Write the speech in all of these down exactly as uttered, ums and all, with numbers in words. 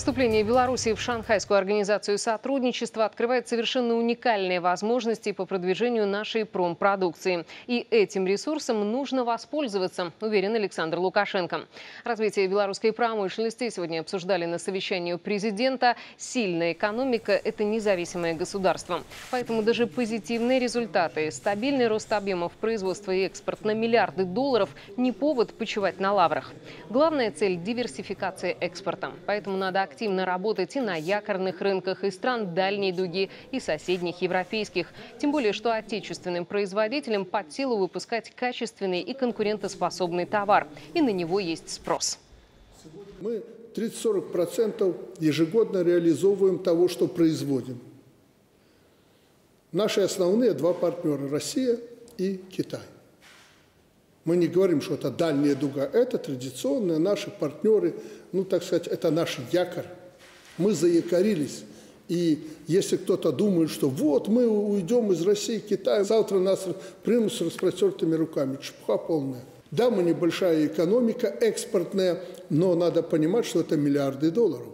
Вступление Белоруссии в Шанхайскую организацию сотрудничества открывает совершенно уникальные возможности по продвижению нашей промпродукции. И этим ресурсом нужно воспользоваться, уверен Александр Лукашенко. Развитие белорусской промышленности сегодня обсуждали на совещании президента. Сильная экономика – это независимое государство. Поэтому даже позитивные результаты, стабильный рост объемов производства и экспорт на миллиарды долларов – не повод почивать на лаврах. Главная цель – диверсификация экспорта. Поэтому надо активно работать и на якорных рынках, и стран дальней дуги, и соседних европейских. Тем более, что отечественным производителям под силу выпускать качественный и конкурентоспособный товар. И на него есть спрос. Мы тридцать-сорок процентов ежегодно реализовываем того, что производим. Наши основные два партнера – Россия и Китай. Мы не говорим, что это дальняя дуга. Это традиционные наши партнеры, ну, так сказать, это наш якорь. Мы заякорились. И если кто-то думает, что вот мы уйдем из России, Китая, завтра нас примут с распростертыми руками. Чепуха полная. Да, мы небольшая экономика, экспортная, но надо понимать, что это миллиарды долларов.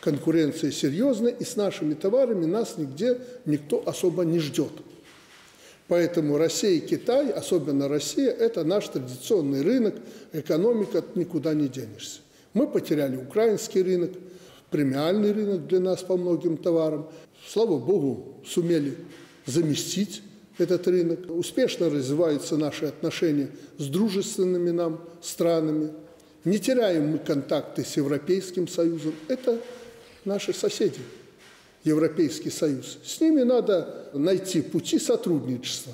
Конкуренция серьезная, и с нашими товарами нас нигде никто особо не ждет. Поэтому Россия и Китай, особенно Россия, это наш традиционный рынок, экономика, никуда не денешься. Мы потеряли украинский рынок, премиальный рынок для нас по многим товарам. Слава Богу, сумели заместить этот рынок. Успешно развиваются наши отношения с дружественными нам странами. Не теряем мы контакты с Европейским Союзом. Это наши соседи. Европейский Союз. С ними надо найти пути сотрудничества.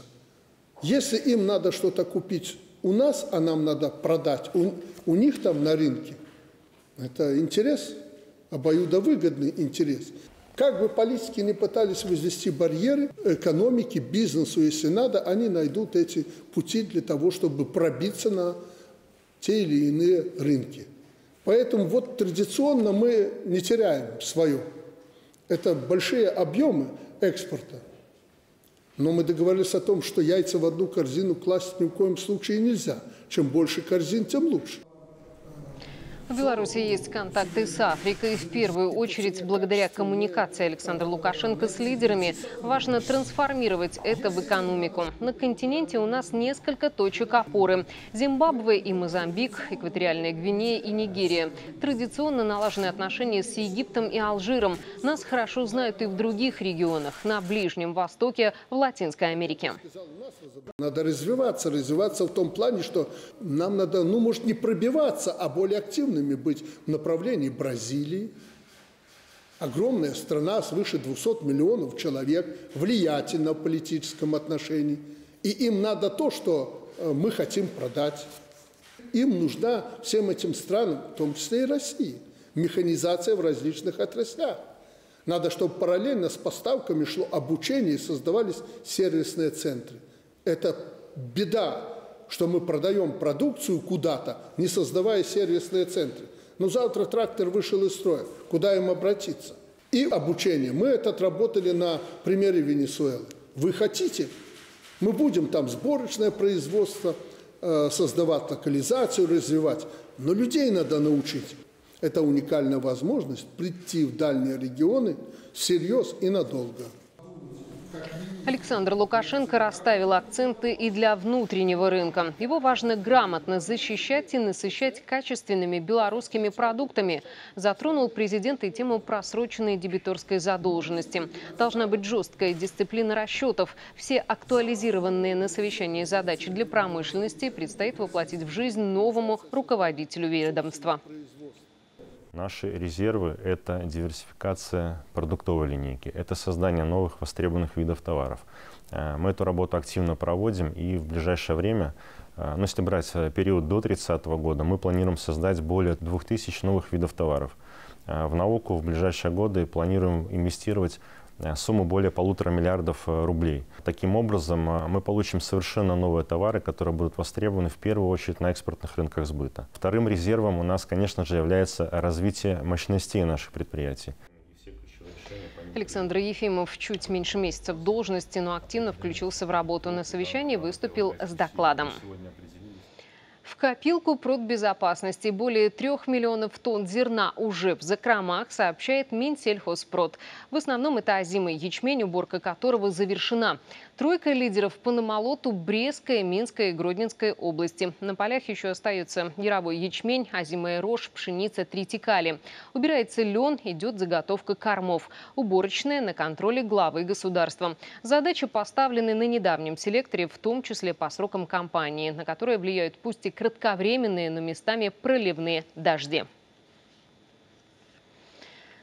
Если им надо что-то купить у нас, а нам надо продать у, у них там на рынке, это интерес, обоюдовыгодный интерес. Как бы политики ни пытались возвести барьеры экономике, бизнесу, если надо, они найдут эти пути для того, чтобы пробиться на те или иные рынки. Поэтому вот традиционно мы не теряем свое. Это большие объемы экспорта. Но мы договорились о том, что яйца в одну корзину класть ни в коем случае нельзя. Чем больше корзин, тем лучше. В Беларуси есть контакты с Африкой. В первую очередь, благодаря коммуникации Александра Лукашенко с лидерами, важно трансформировать это в экономику. На континенте у нас несколько точек опоры. Зимбабве и Мозамбик, Экваториальная Гвинея и Нигерия. Традиционно налажены отношения с Египтом и Алжиром. Нас хорошо знают и в других регионах, на Ближнем Востоке, в Латинской Америке. Надо развиваться, развиваться в том плане, что нам надо, ну, может, не пробиваться, а более активно быть в направлении Бразилии. Огромная страна, свыше двухсот миллионов человек, влиятельна в политическом отношении. И им надо то, что мы хотим продать. Им нужна всем этим странам, в том числе и России, механизация в различных отраслях. Надо, чтобы параллельно с поставками шло обучение и создавались сервисные центры. Это беда, что мы продаем продукцию куда-то, не создавая сервисные центры. Но завтра трактор вышел из строя. Куда им обратиться? И обучение. Мы это отработали на примере Венесуэлы. Вы хотите? Мы будем там сборочное производство э, создавать, локализацию развивать. Но людей надо научить. Это уникальная возможность прийти в дальние регионы всерьез и надолго. Александр Лукашенко расставил акценты и для внутреннего рынка. Его важно грамотно защищать и насыщать качественными белорусскими продуктами. Затронул президент и тему просроченной дебиторской задолженности. Должна быть жесткая дисциплина расчетов. Все актуализированные на совещании задачи для промышленности предстоит воплотить в жизнь новому руководителю ведомства. Наши резервы – это диверсификация продуктовой линейки, это создание новых востребованных видов товаров. Мы эту работу активно проводим, и в ближайшее время, ну, если брать период до тридцатого года, мы планируем создать более двух тысяч новых видов товаров. В науку в ближайшие годы планируем инвестировать сумму более полутора миллиардов рублей. Таким образом, мы получим совершенно новые товары, которые будут востребованы в первую очередь на экспортных рынках сбыта. Вторым резервом у нас, конечно же, является развитие мощностей наших предприятий. Александр Ефимов чуть меньше месяца в должности, но активно включился в работу на совещании, выступил с докладом. В копилку продбезопасности более трех миллионов тонн зерна уже в закромах, сообщает Минсельхозпрод. В основном это озимый ячмень, уборка которого завершена. Тройка лидеров по намолоту — Брестская, Минская и Гродненская области. На полях еще остаются яровой ячмень, озимая рожь, пшеница, тритикали. Убирается лен, идет заготовка кормов. Уборочная на контроле главы государства. Задачи поставлены на недавнем селекторе, в том числе по срокам кампании, на которые влияют пусть и кратковременные, но местами проливные дожди.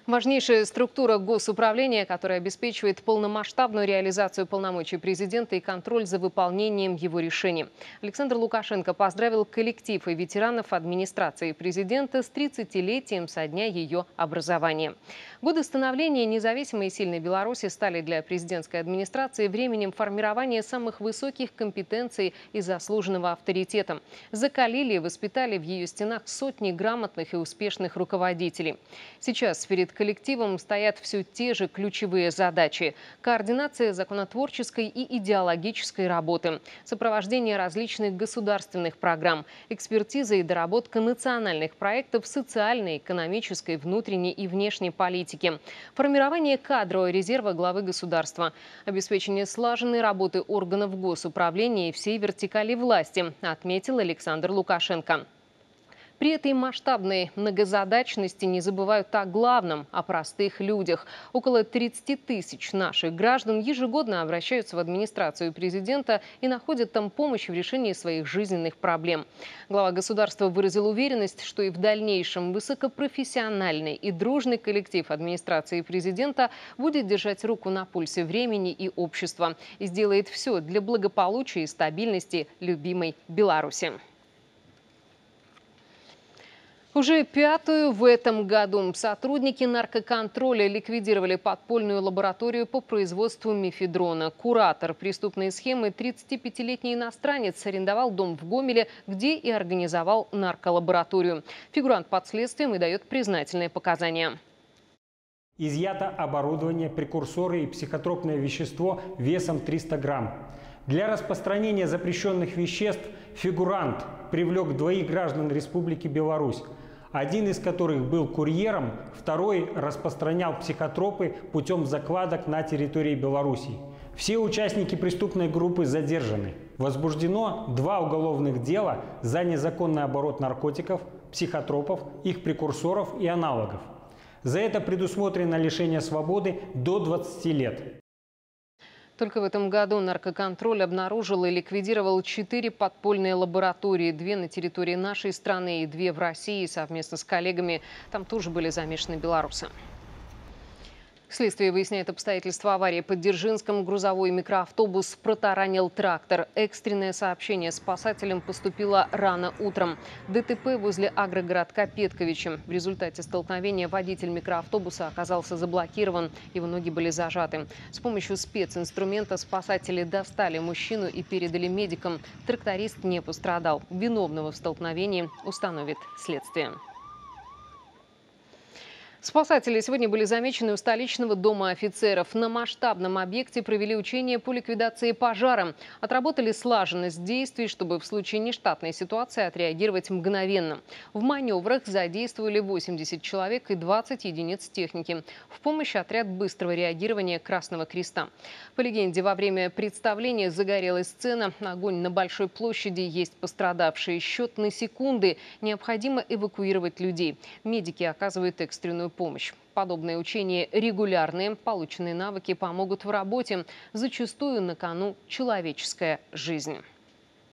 Важнейшая структура госуправления, которая обеспечивает полномасштабную реализацию полномочий президента и контроль за выполнением его решений. Александр Лукашенко поздравил коллектив и ветеранов администрации президента с тридцатилетием со дня ее образования. Годы становления независимой и сильной Беларуси стали для президентской администрации временем формирования самых высоких компетенций и заслуженного авторитета. Закалили и воспитали в ее стенах сотни грамотных и успешных руководителей. Сейчас перед коллективом стоят все те же ключевые задачи: координация законотворческой и идеологической работы, сопровождение различных государственных программ, экспертиза и доработка национальных проектов социальной, экономической, внутренней и внешней политики, формирование кадрового резерва главы государства, обеспечение слаженной работы органов госуправления и всей вертикали власти, отметил Александр Лукашенко. При этой масштабной многозадачности не забывают о главном – о простых людях. Около тридцати тысяч наших граждан ежегодно обращаются в администрацию президента и находят там помощь в решении своих жизненных проблем. Глава государства выразил уверенность, что и в дальнейшем высокопрофессиональный и дружный коллектив администрации президента будет держать руку на пульсе времени и общества и сделает все для благополучия и стабильности любимой Беларуси. Уже пятую в этом году сотрудники наркоконтроля ликвидировали подпольную лабораторию по производству мефедрона. Куратор преступной схемы, тридцатипятилетний иностранец, арендовал дом в Гомеле, где и организовал нарколабораторию. Фигурант под следствием и дает признательные показания. Изъято оборудование, прекурсоры и психотропное вещество весом триста грамм. Для распространения запрещенных веществ фигурант привлек двоих граждан Республики Беларусь, один из которых был курьером, второй распространял психотропы путем закладок на территории Беларуси. Все участники преступной группы задержаны. Возбуждено два уголовных дела за незаконный оборот наркотиков, психотропов, их прекурсоров и аналогов. За это предусмотрено лишение свободы до двадцати лет. Только в этом году наркоконтроль обнаружил и ликвидировал четыре подпольные лаборатории. Две на территории нашей страны и две в России. Совместно с коллегами там тоже были замешаны белорусы. Следствие выясняет обстоятельства аварии под Дзержинском. Грузовой микроавтобус протаранил трактор. Экстренное сообщение спасателям поступило рано утром. ДТП возле агрогородка Петковичи. В результате столкновения водитель микроавтобуса оказался заблокирован. Его ноги были зажаты. С помощью специнструмента спасатели достали мужчину и передали медикам. Тракторист не пострадал. Виновного в столкновении установит следствие. Спасатели сегодня были замечены у столичного Дома офицеров. На масштабном объекте провели учения по ликвидации пожара. Отработали слаженность действий, чтобы в случае нештатной ситуации отреагировать мгновенно. В маневрах задействовали восемьдесят человек и двадцать единиц техники. В помощь отряд быстрого реагирования Красного Креста. По легенде, во время представления загорелась сцена. Огонь на большой площади, есть пострадавшие. Счет на секунды. Необходимо эвакуировать людей. Медики оказывают экстренную помощь. Подобные учения регулярные, полученные навыки помогут в работе. Зачастую на кону человеческая жизнь.